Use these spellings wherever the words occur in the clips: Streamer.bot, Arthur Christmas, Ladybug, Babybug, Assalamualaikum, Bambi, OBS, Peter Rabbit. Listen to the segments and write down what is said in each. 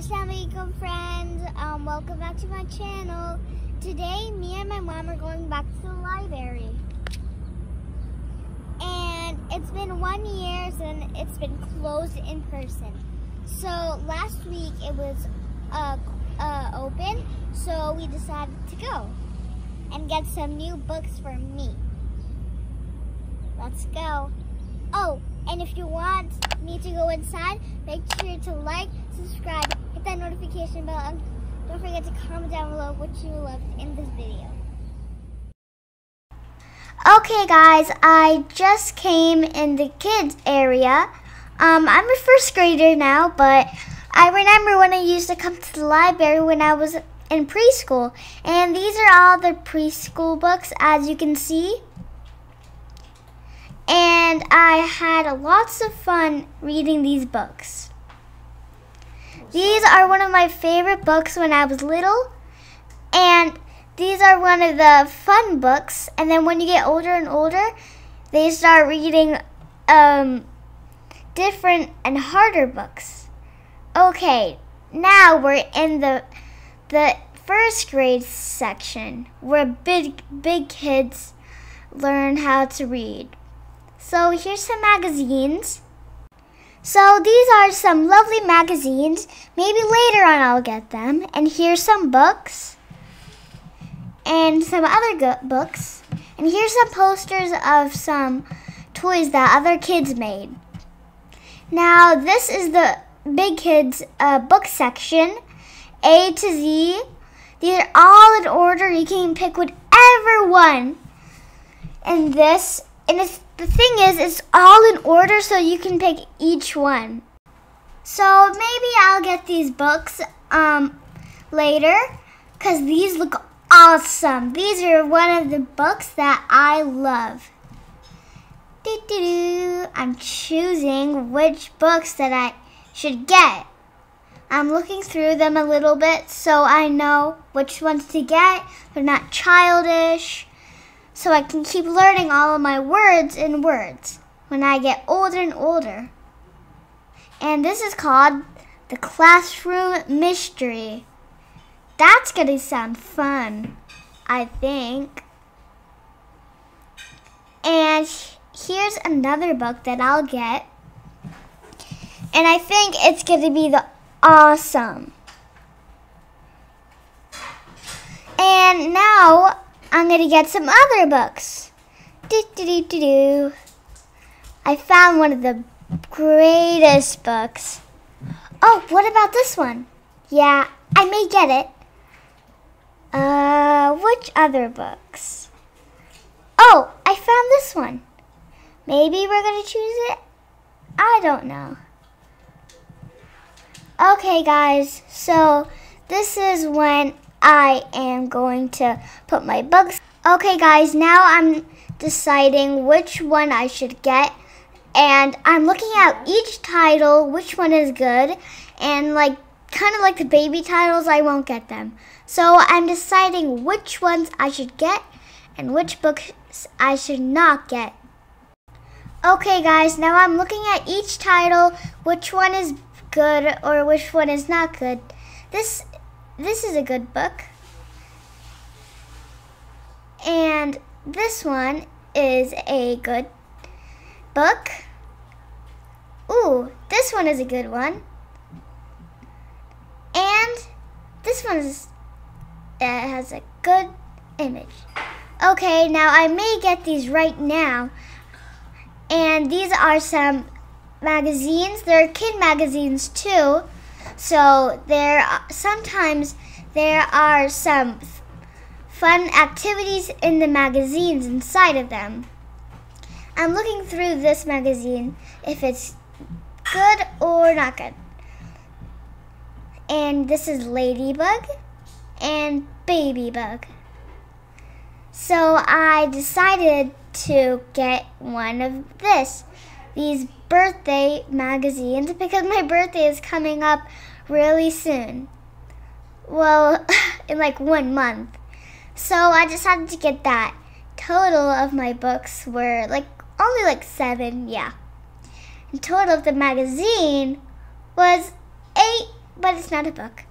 Assalamualaikum friends, welcome back to my channel. Today, me and my mom are going back to the library. And it's been 1 year since it's been closed in person. So last week it was open, so we decided to go and get some new books for me. Let's go. Oh, and if you want me to go inside, make sure to like, subscribe, hit that notification bell, and don't forget to comment down below what you loved in this video. Okay guys, I just came in the kids area. I'm a first grader now, but I remember when I used to come to the library when I was in preschool. And these are all the preschool books, as you can see. And I had lots of fun reading these books. These are one of my favorite books when I was little, and these are one of the fun books. And then when you get older and older, they start reading different and harder books. Okay, now we're in the first grade section where big kids learn how to read. So here's some magazines. So these are some lovely magazines. Maybe later on I'll get them. And here's some books. And some other good books. And here's some posters of some toys that other kids made. Now this is the big kids book section. A to Z. These are all in order. You can pick whatever one. And this, and it's, the thing is, it's all in order, so you can pick each one. So maybe I'll get these books later, because these look awesome. These are one of the books that I love. I'm choosing which books that I should get. I'm looking through them a little bit so I know which ones to get. They're not childish. So I can keep learning all of my words and words when I get older and older. And this is called The Classroom Mystery. That's gonna sound fun, I think. And here's another book that I'll get. And I think it's gonna be the awesome. And now, I'm going to get some other books. I found one of the greatest books. Oh, what about this one? Yeah, I may get it. Which other books? Oh, I found this one. Maybe we're going to choose it? I don't know. Okay, guys, so this is when I am going to put my books. Okay guys, now I'm deciding which one I should get, and I'm looking at each title, which one is good, and like kind of like the baby titles, I won't get them. So I'm deciding which ones I should get and which books I should not get. Okay guys, now I'm looking at each title, which one is good or which one is not good. This is a good book, and this one is a good book. Ooh, this one is a good one, and this one is, has a good image. Okay, now I may get these right now, and these are some magazines. They're kid magazines too. So sometimes there are some fun activities in the magazines inside of them. I'm looking through this magazine if it's good or not good. And this is Ladybug and Babybug. So I decided to get one of these birthday magazines because my birthday is coming up really soon. Well, in like 1 month. So I decided to get that. Total of my books were like only like 7, yeah. And total of the magazine was 8 but it's not a book.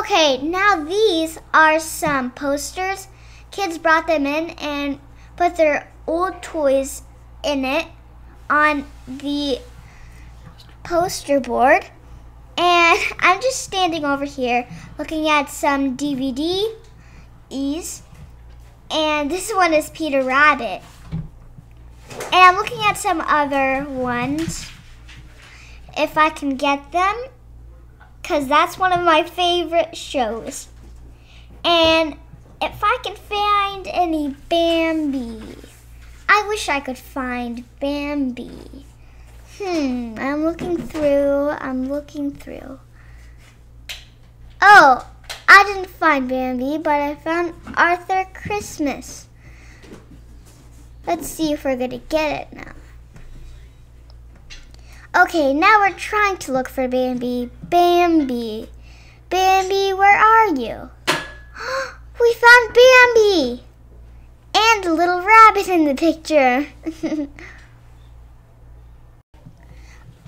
Okay, now these are some posters. Kids brought them in and put their old toys in it on the poster board. And I'm just standing over here looking at some DVDs. And this one is Peter Rabbit. And I'm looking at some other ones, if I can get them, because that's one of my favorite shows. And if I can find any Bambi. I wish I could find Bambi. I'm looking through. Oh, I didn't find Bambi, but I found Arthur Christmas. Let's see if we're gonna get it now. Okay, now we're trying to look for Bambi. Bambi, where are you? We found Bambi! And a little rabbit in the picture.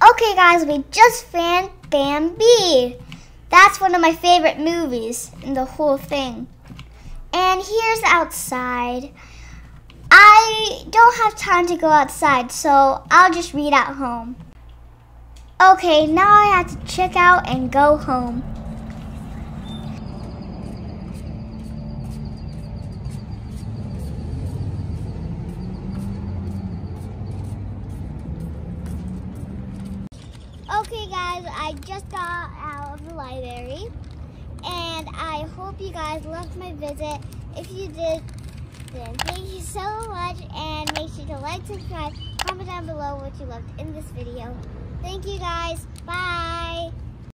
Okay guys, we just found Bambi. That's one of my favorite movies in the whole thing. And here's outside. I don't have time to go outside, so I'll just read at home. Okay, now I have to check out and go home. Okay guys, I just got out of the library, and I hope you guys loved my visit. If you did, then thank you so much, and make sure to like, subscribe, comment down below what you loved in this video. Thank you guys. Bye.